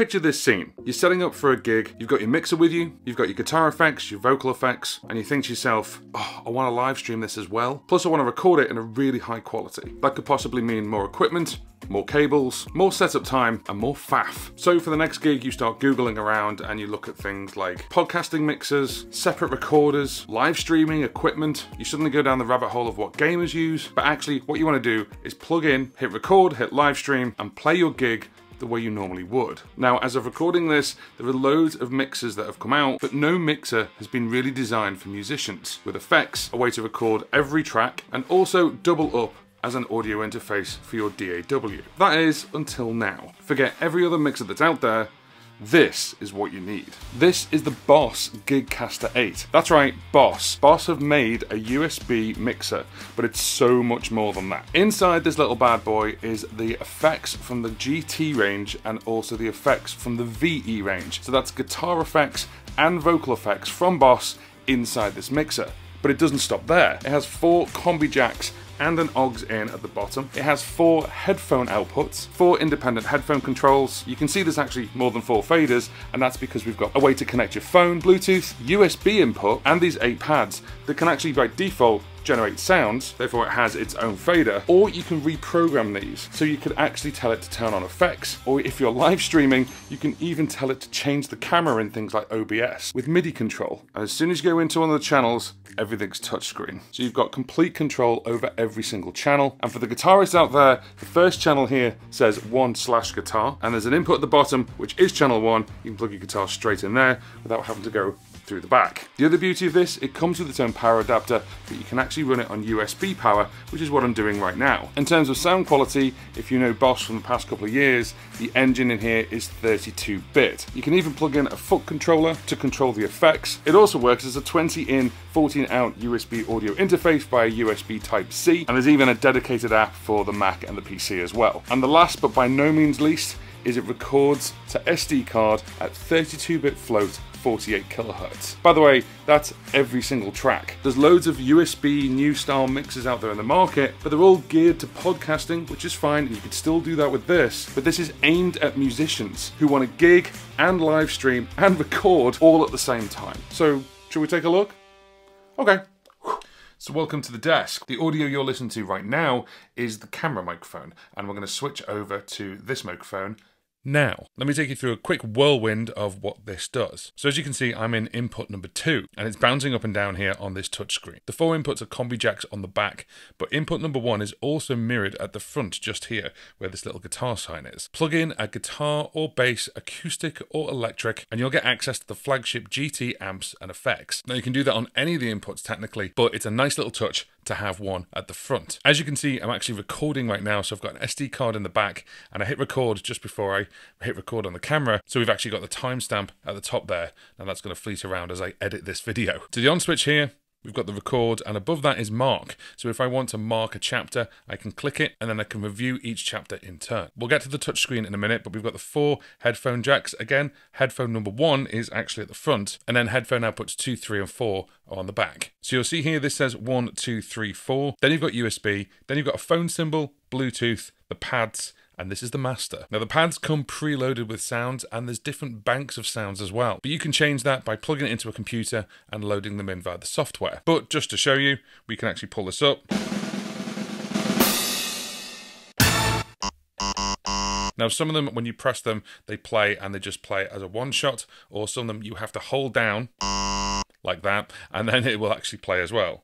Picture this scene. You're setting up for a gig, you've got your mixer with you, you've got your guitar effects, your vocal effects, and you think to yourself, oh, I want to live stream this as well, plus I want to record it in a really high quality. That could possibly mean more equipment, more cables, more setup time, and more faff. So for the next gig, you start Googling around and you look at things like podcasting mixers, separate recorders, live streaming equipment. You suddenly go down the rabbit hole of what gamers use, but actually what you want to do is plug in, hit record, hit live stream, and play your gig the way you normally would. Now, as of recording this, there are loads of mixers that have come out, but no mixer has been really designed for musicians, with effects, a way to record every track, and also double up as an audio interface for your DAW. That is, until now. Forget every other mixer that's out there, this is what you need. This is the Boss Gigcaster 8. That's right, Boss. Boss have made a USB mixer, but it's so much more than that. Inside this little bad boy is the effects from the GT range and also the effects from the VE range. So that's guitar effects and vocal effects from Boss inside this mixer. But it doesn't stop there. It has 4 combi jacks and an aux in at the bottom. It has 4 headphone outputs, 4 independent headphone controls. You can see there's actually more than 4 faders, and that's because we've got a way to connect your phone, Bluetooth, USB input, and these 8 pads that can actually by default generate sounds, therefore it has its own fader, or you can reprogram these, so you could actually tell it to turn on effects, or if you're live streaming, you can even tell it to change the camera in things like OBS with MIDI control. And as soon as you go into one of the channels, everything's touchscreen. So you've got complete control over every single channel. And for the guitarists out there, the first channel here says 1/guitar, and there's an input at the bottom, which is channel 1. You can plug your guitar straight in there without having to go through the back. The other beauty of this, it comes with its own power adapter, but you can actually run it on USB power, which is what I'm doing right now. In terms of sound quality, if you know Boss from the past couple of years, the engine in here is 32-bit. You can even plug in a foot controller to control the effects. It also works as a 20-in, 14-out USB audio interface via USB Type-C, and there's even a dedicated app for the Mac and the PC as well. And the last, but by no means least, is it records to SD card at 32-bit float, 48 kilohertz. By the way, that's every single track. There's loads of USB new style mixers out there in the market, but they're all geared to podcasting, which is fine, and you can still do that with this, but this is aimed at musicians who want to gig and live stream and record all at the same time. So, should we take a look? Okay. So welcome to the desk. The audio you're listening to right now is the camera microphone, and we're going to switch over to this microphone now. Let me take you through a quick whirlwind of what this does. So as you can see, I'm in input number 2, and it's bouncing up and down here on this touchscreen. The 4 inputs are combi jacks on the back, but input number 1 is also mirrored at the front just here, where this little guitar sign is. Plug in a guitar or bass, acoustic or electric, and you'll get access to the flagship GT amps and effects. Now you can do that on any of the inputs technically, but it's a nice little touch to have one at the front. As you can see, I'm actually recording right now, so I've got an SD card in the back, and I hit record just before I hit record on the camera, so we've actually got the timestamp at the top there, and that's going to fleet around as I edit this video. To the on switch here, we've got the record, and above that is mark. So if I want to mark a chapter, I can click it, and then I can review each chapter in turn. We'll get to the touchscreen in a minute, but we've got the 4 headphone jacks. Again, headphone number 1 is actually at the front, and then headphone outputs 2, 3, and 4 are on the back. So you'll see here, this says 1, 2, 3, 4. Then you've got USB, then you've got a phone symbol, Bluetooth, the pads, and this is the master. Now the pads come preloaded with sounds, and there's different banks of sounds as well, but you can change that by plugging it into a computer and loading them in via the software. But just to show you, we can actually pull this up. Now some of them, when you press them, they play, and they just play as a one shot, or some of them you have to hold down like that, and then it will actually play as well.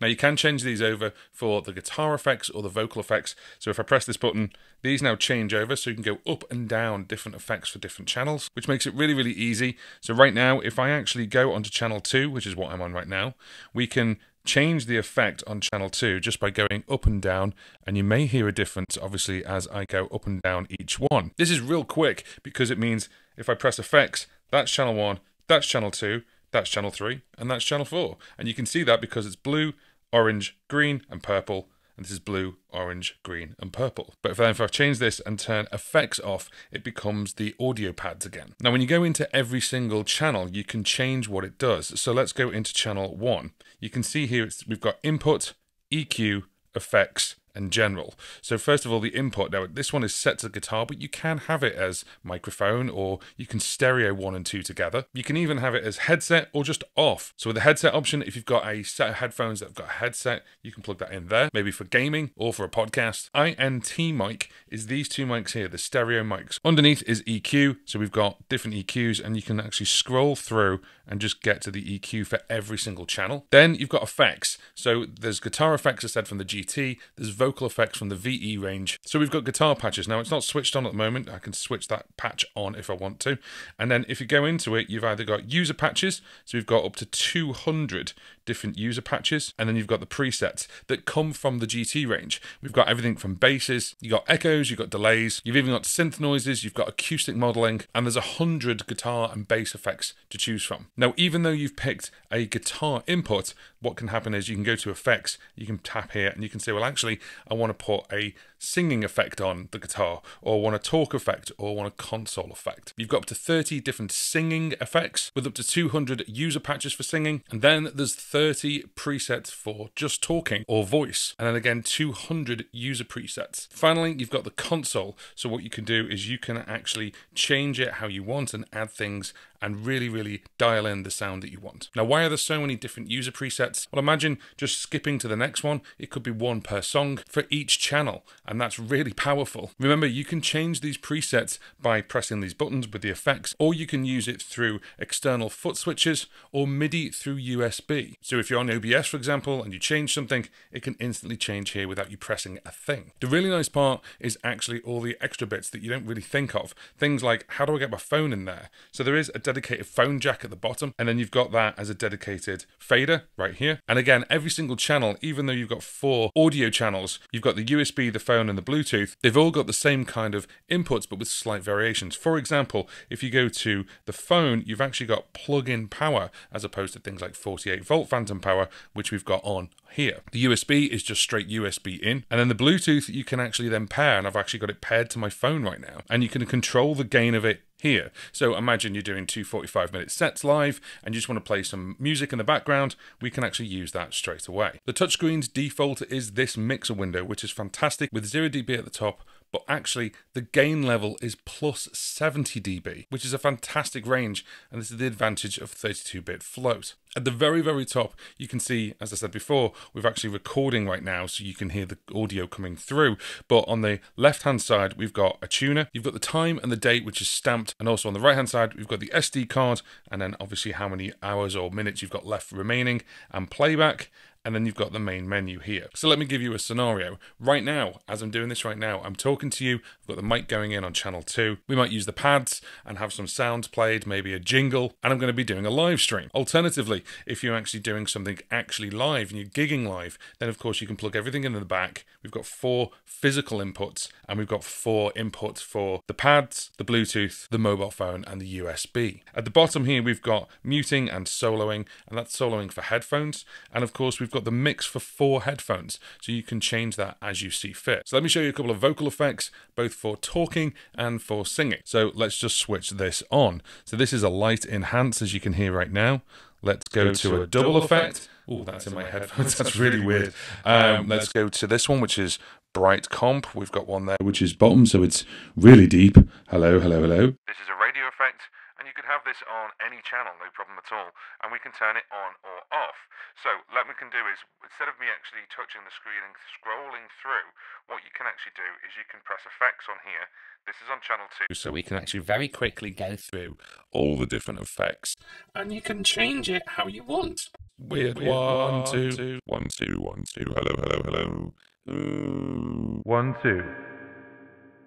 Now you can change these over for the guitar effects or the vocal effects. So if I press this button, these now change over, so you can go up and down different effects for different channels, which makes it really, really easy. So right now, if I actually go onto channel 2, which is what I'm on right now, we can change the effect on channel 2 just by going up and down, and you may hear a difference, obviously, as I go up and down each one. This is real quick because it means if I press effects, that's channel 1, that's channel 2, that's channel 3, and that's channel 4. And you can see that because it's blue, orange, green, and purple, and this is blue, orange, green, and purple. But if I change this and turn effects off, it becomes the audio pads again. Now when you go into every single channel, you can change what it does. So let's go into channel 1. You can see here we've got input, EQ, effects, and general. So first of all, the input. Now this one is set to the guitar, but you can have it as microphone, or you can stereo 1 and 2 together. You can even have it as headset or just off. So with the headset option, if you've got a set of headphones that have got a headset, you can plug that in there, maybe for gaming or for a podcast. INT mic is these two mics here, the stereo mics. Underneath is EQ, so we've got different EQs, and you can actually scroll through and just get to the EQ for every single channel. Then you've got effects. So there's guitar effects, as said, from the GT, there's vocal effects from the VE range. So we've got guitar patches. Now it's not switched on at the moment. I can switch that patch on if I want to. And then if you go into it, you've either got user patches, so we've got up to 200 different user patches, and then you've got the presets that come from the GT range. We've got everything from basses, you've got echoes, you've got delays, you've even got synth noises, you've got acoustic modeling, and there's 100 guitar and bass effects to choose from. Now, even though you've picked a guitar input, what can happen is you can go to effects, you can tap here, and you can say, well, actually, I want to put a singing effect on the guitar, or want a talk effect, or want a console effect. You've got up to 30 different singing effects with up to 200 user patches for singing, and then there's 30 presets for just talking or voice, and then again 200 user presets. Finally, you've got the console. So what you can do is you can actually change it how you want and add things and really dial in the sound that you want. Now, why are there so many different user presets? Well, imagine just skipping to the next one. It could be one per song for each channel, and that's really powerful. Remember, you can change these presets by pressing these buttons with the effects, or you can use it through external foot switches or MIDI through USB. So if you're on OBS, for example, and you change something, it can instantly change here without you pressing a thing. The really nice part is actually all the extra bits that you don't really think of. Things like, how do I get my phone in there? So there is a dedicated phone jack at the bottom, and then you've got that as a dedicated fader right here. And again, every single channel, even though you've got 4 audio channels, you've got the USB, the phone, and the Bluetooth, they've all got the same kind of inputs, but with slight variations. For example, if you go to the phone, you've actually got plug-in power, as opposed to things like 48-volt phantom power, which we've got on here. The USB is just straight USB in, and then the Bluetooth you can actually then pair, and I've actually got it paired to my phone right now, and you can control the gain of it here. So imagine you're doing 2 45-minute sets live and you just want to play some music in the background, we can actually use that straight away. The touchscreen's default is this mixer window, which is fantastic, with 0 dB at the top, but actually the gain level is plus 70 dB, which is a fantastic range, and this is the advantage of 32-bit float. At the very top, you can see, as I said before, we're actually recording right now, so you can hear the audio coming through, but on the left-hand side, we've got a tuner, you've got the time and the date, which is stamped, and also on the right-hand side, we've got the SD card, and then obviously how many hours or minutes you've got left remaining, and playback, and then you've got the main menu here. So let me give you a scenario. Right now, as I'm doing this right now, I'm talking to you, I've got the mic going in on channel 2. We might use the pads and have some sounds played, maybe a jingle, and I'm going to be doing a live stream. Alternatively, if you're actually doing something actually live and you're gigging live, then of course you can plug everything in the back. We've got 4 physical inputs, and we've got 4 inputs for the pads, the Bluetooth, the mobile phone, and the USB. At the bottom here, we've got muting and soloing, and that's soloing for headphones, and of course we've got the mix for 4 headphones, so you can change that as you see fit. So let me show you a couple of vocal effects, both for talking and for singing. So let's just switch this on. So this is a light enhance, as you can hear right now. Let's go to a double effect. Oh, that's in my headphones. That's really weird. Let's go to this one, which is bright comp. We've got one there, which is bottom, so it's really deep. Hello, hello, hello. This is a radio effect, and you could have this on any channel, no problem at all, and we can turn it on or off. So what we can do is, instead of me actually touching the screen and scrolling through, what you can actually do is you can press effects on here. This is on channel 2, so we can actually very quickly go through all the different effects, and you can change it how you want. Weird, one, two, hello, hello, hello. Ooh. 1, 2.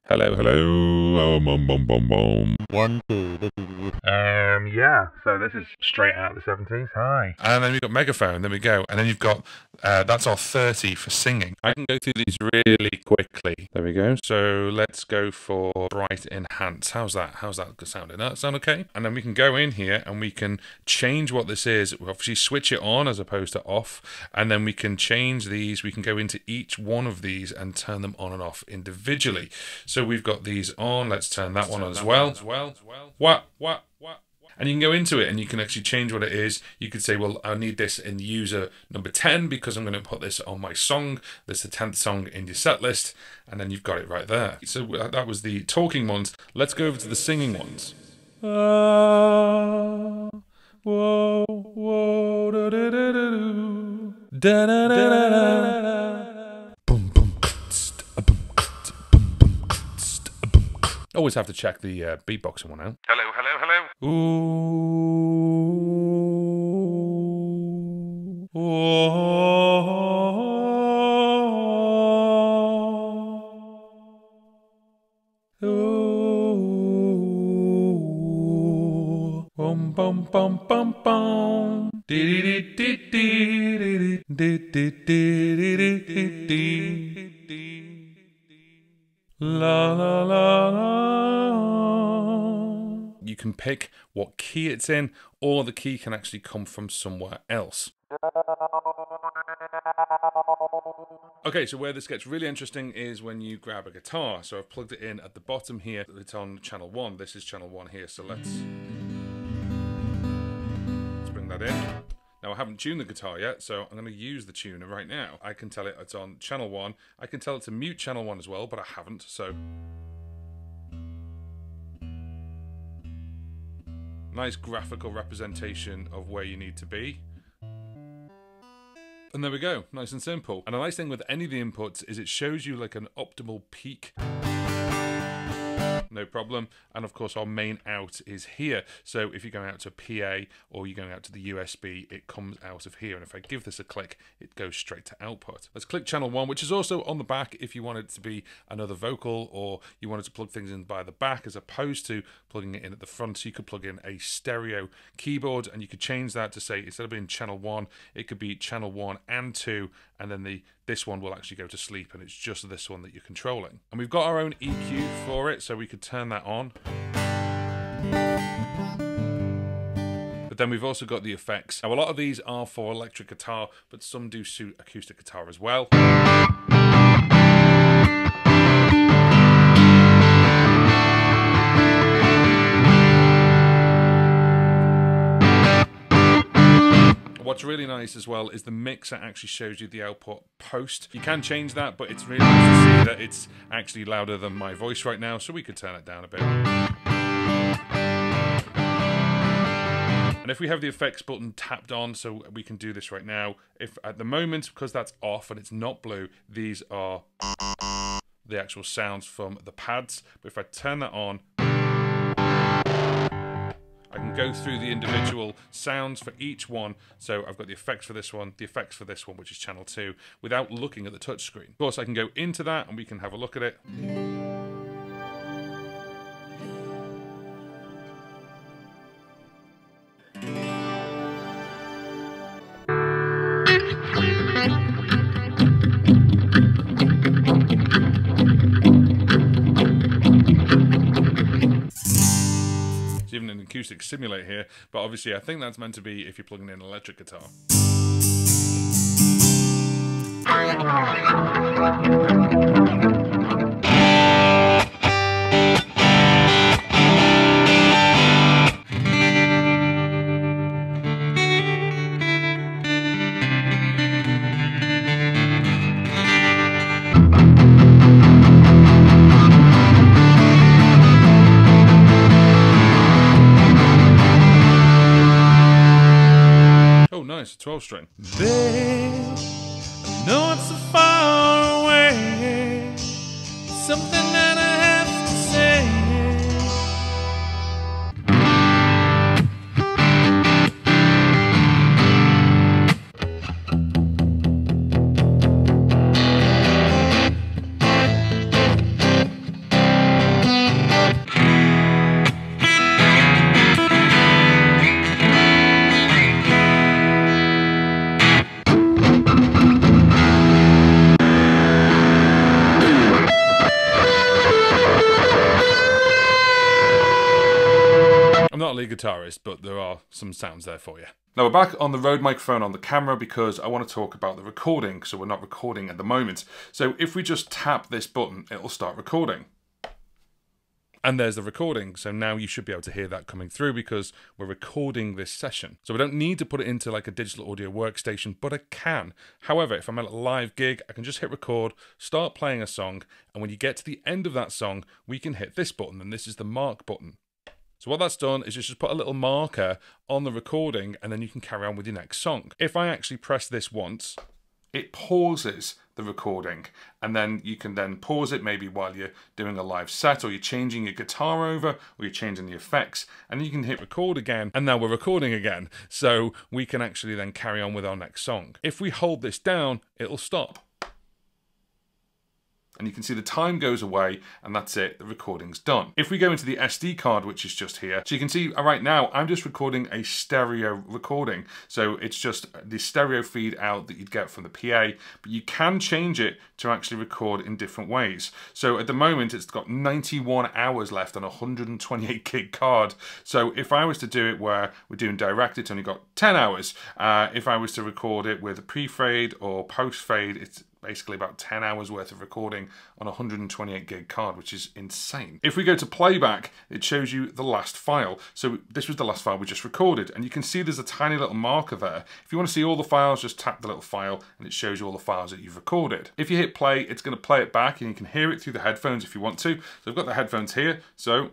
Hello, hello. Boom. 1, 2. Yeah. So this is straight out of the 70s. Hi. And then we've got megaphone. There we go. And then you've got that's our 30 for singing. I can go through these really quickly. There we go. So let's go for bright enhance. How's that? How's that sounding? Does that sound okay? And then we can go in here and we can change what this is. We'll obviously switch it on as opposed to off. And then we can change these. We can go into each one of these and turn them on and off individually. So we've got these on. Let's turn that one on as well. What? and you can go into it and you can actually change what it is. You could say, well, I need this in user number 10 because I'm going to put this on my song. That's the 10th song in your set list, and then you've got it right there. So that was the talking ones. Let's go over to the singing ones. Whoa, whoa, da da da da da da da da. Boom, boom, boom, boom, boom. Always have to check the beatboxing one out. Hello, hello, hello. Ooh, oh, ooh. Bum bum bum bum. La la la la. You can pick what key it's in, or the key can actually come from somewhere else. Okay, so where this gets really interesting is when you grab a guitar. So I've plugged it in at the bottom here. It's on channel 1. This is channel 1 here, so let's bring that in. Now I haven't tuned the guitar yet, so I'm going to use the tuner right now. I can tell it it's on channel 1. I can tell it to mute channel 1 as well, but I haven't, so... Nice graphical representation of where you need to be. And there we go, nice and simple. And a nice thing with any of the inputs is it shows you like an optimal peak. No problem. And of course our main out is here. So if you're going out to PA or you're going out to the USB, it comes out of here. And if I give this a click, it goes straight to output. Let's click channel 1, which is also on the back if you want it to be another vocal or you wanted to plug things in by the back as opposed to plugging it in at the front. So you could plug in a stereo keyboard and you could change that to say, instead of being channel 1, it could be channel 1 and 2, and then this one will actually go to sleep, and it's just this one that you're controlling. And we've got our own EQ for it, so we could turn that on. But then we've also got the effects. Now a lot of these are for electric guitar, but some do suit acoustic guitar as well. What's really nice as well is the mixer actually shows you the output post. You can change that, but it's really nice to see that it's actually louder than my voice right now, so we could turn it down a bit. And if we have the effects button tapped on, so we can do this right now. If at the moment, because that's off and it's not blue, these are the actual sounds from the pads. But if I turn that on, I can go through the individual sounds for each one. So I've got the effects for this one, the effects for this one, which is channel 2, without looking at the touch screen. Of course, I can go into that and we can have a look at it. Even an acoustic simulator here, but obviously I think that's meant to be if you're plugging in an electric guitar. Nice, 12 string. I know it's so far away, something that I have to say. Guitarist, but there are some sounds there for you. Now we're back on the Rode microphone on the camera because I want to talk about the recording, so we're not recording at the moment. So if we just tap this button, it'll start recording. And there's the recording. So now you should be able to hear that coming through because we're recording this session. So we don't need to put it into like a digital audio workstation, but I can. However, if I'm at a live gig, I can just hit record, start playing a song, and when you get to the end of that song, we can hit this button, and this is the mark button. So what that's done is just put a little marker on the recording, and then you can carry on with your next song. If I actually press this once, it pauses the recording, and then you can then pause it maybe while you're doing a live set, or you're changing your guitar over, or you're changing the effects, and you can hit record again, and now we're recording again. So we can actually then carry on with our next song. If we hold this down, it'll stop. And you can see the time goes away, and that's it, the recording's done. If we go into the SD card, which is just here, so you can see right now, I'm just recording a stereo recording. So it's just the stereo feed out that you'd get from the PA, but you can change it to actually record in different ways. So at the moment, it's got 91 hours left on a 128 gig card. So if I was to do it where we're doing direct, it's only got 10 hours. If I was to record it with a pre-fade or post-fade, it's basically about 10 hours worth of recording on a 128 gig card, which is insane. If we go to playback, it shows you the last file. So this was the last file we just recorded, and you can see there's a tiny little marker there. If you want to see all the files, just tap the little file and it shows you all the files that you've recorded. If you hit play, it's going to play it back, and you can hear it through the headphones if you want to. So I've got the headphones here, so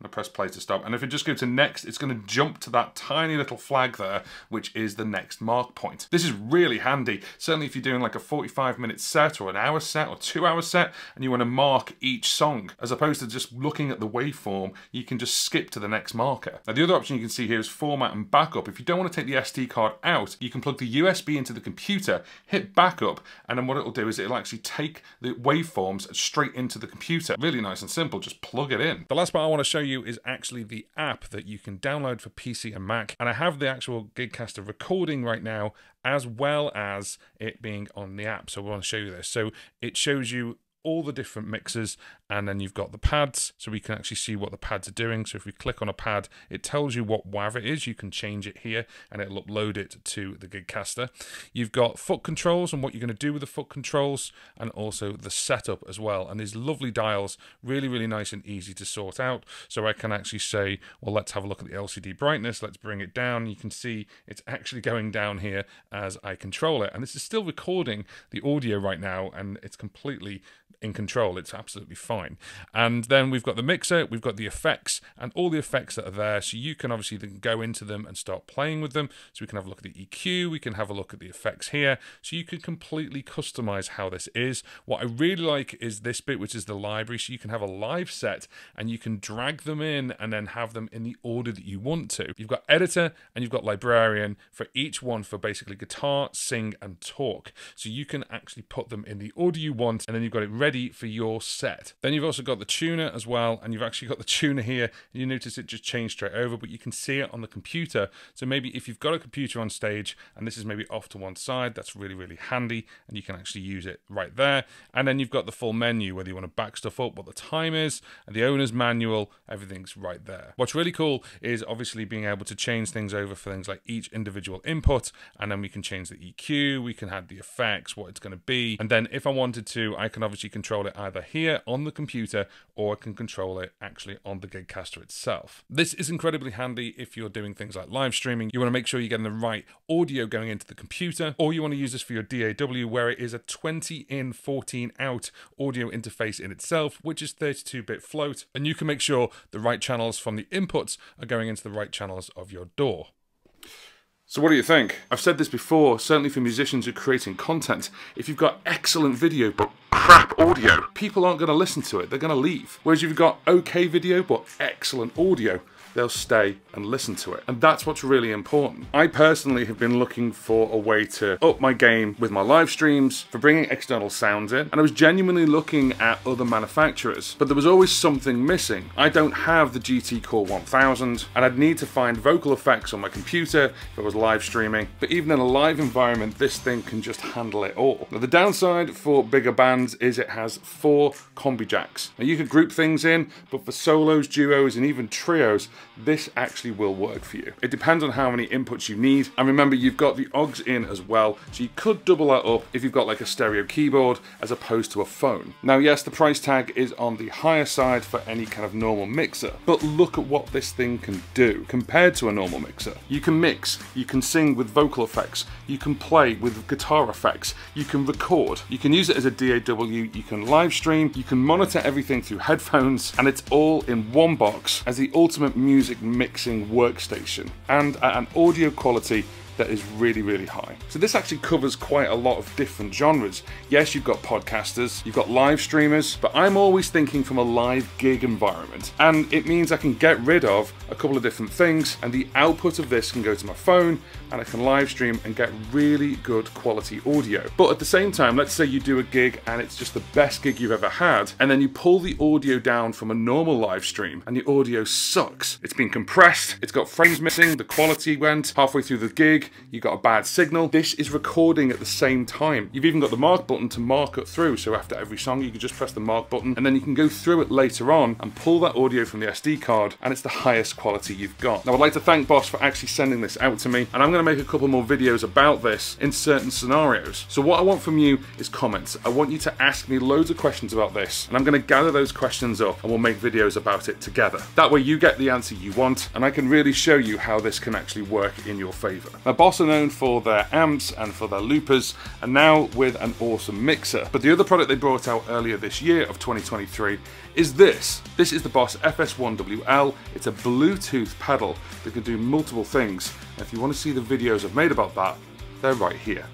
I press play to stop, and if I just go to next, it's going to jump to that tiny little flag there, which is the next mark point. This is really handy, certainly if you're doing like a 45-minute set or an hour set or 2-hour set, and you want to mark each song, as opposed to just looking at the waveform, you can just skip to the next marker. Now the other option you can see here is format and backup. If you don't want to take the SD card out, you can plug the USB into the computer, hit backup, and then what it'll do is it'll actually take the waveforms straight into the computer. Really nice and simple, just plug it in. The last part I want to show you is actually the app that you can download for PC and Mac, and I have the actual Gigcaster recording right now, as well as it being on the app, so I want to show you this. So it shows you all the different mixes, and then you've got the pads, so we can actually see what the pads are doing. So if we click on a pad, it tells you what WAV it is. You can change it here, and it'll upload it to the Gigcaster. You've got foot controls and what you're going to do with the foot controls, and also the setup as well. And these lovely dials, really, really nice and easy to sort out. So I can actually say, well, let's have a look at the LCD brightness. Let's bring it down. You can see it's actually going down here as I control it. And this is still recording the audio right now, and it's completely in control. It's absolutely fine. And then we've got the mixer, we've got the effects, and all the effects that are there, so you can obviously then go into them and start playing with them. So we can have a look at the EQ, we can have a look at the effects here, so you can completely customize how this is. What I really like is this bit, which is the library, so you can have a live set and you can drag them in and then have them in the order that you want to. You've got editor and you've got librarian for each one, for basically guitar, sing and talk, so you can actually put them in the order you want, and then you've got it ready for your set. Then you've also got the tuner as well, and you've actually got the tuner here, and you notice it just changed straight over, but you can see it on the computer. So maybe if you've got a computer on stage and this is maybe off to one side, that's really, really handy, and you can actually use it right there. And then you've got the full menu, whether you want to back stuff up, what the time is, and the owner's manual, everything's right there. What's really cool is obviously being able to change things over for things like each individual input, and then we can change the EQ, we can add the effects, what it's going to be, and then if I wanted to, I can obviously control it either here on the computer, or I can control it actually on the Gigcaster itself. This is incredibly handy if you're doing things like live streaming. You want to make sure you're getting the right audio going into the computer, or you want to use this for your DAW, where it is a 20 in 14 out audio interface in itself, which is 32-bit float, and you can make sure the right channels from the inputs are going into the right channels of your DAW. So what do you think? I've said this before, certainly for musicians who are creating content, if you've got excellent video but crap audio, people aren't going to listen to it, they're going to leave. Whereas if you've got okay video but excellent audio, they'll stay and listen to it. And that's what's really important. I personally have been looking for a way to up my game with my live streams, for bringing external sounds in, and I was genuinely looking at other manufacturers, but there was always something missing. I don't have the GT Core 1000, and I'd need to find vocal effects on my computer if I was live streaming, but even in a live environment, this thing can just handle it all. Now the downside for bigger bands is it has 4 combi jacks. Now you could group things in, but for solos, duos, and even trios, this actually will work for you. It depends on how many inputs you need. And remember, you've got the OGS in as well, so you could double that up if you've got like a stereo keyboard as opposed to a phone. Now, yes, the price tag is on the higher side for any kind of normal mixer, but look at what this thing can do compared to a normal mixer. You can mix, you can sing with vocal effects, you can play with guitar effects, you can record, you can use it as a DAW, you can live stream, you can monitor everything through headphones, and it's all in one box as the ultimate music mixing workstation, and at an audio quality that is really, really high. So this actually covers quite a lot of different genres. Yes, you've got podcasters, you've got live streamers, but I'm always thinking from a live gig environment. And it means I can get rid of a couple of different things, and the output of this can go to my phone, and I can live stream and get really good quality audio. But at the same time, let's say you do a gig and it's just the best gig you've ever had, and then you pull the audio down from a normal live stream and the audio sucks. It's been compressed, it's got frames missing, the quality went halfway through the gig, you got a bad signal. This is recording at the same time. You've even got the mark button to mark it through, so after every song you can just press the mark button, and then you can go through it later on and pull that audio from the SD card, and it's the highest quality you've got. Now, I'd like to thank Boss for actually sending this out to me, and I'm going to make a couple more videos about this in certain scenarios. So what I want from you is comments. I want you to ask me loads of questions about this, and I'm going to gather those questions up and we'll make videos about it together. That way you get the answer you want, and I can really show you how this can actually work in your favor. Now, Boss are known for their amps and for their loopers, and now with an awesome mixer. But the other product they brought out earlier this year of 2023 is this. This is the Boss FS1WL. It's a Bluetooth pedal that can do multiple things. And if you want to see the videos I've made about that, they're right here.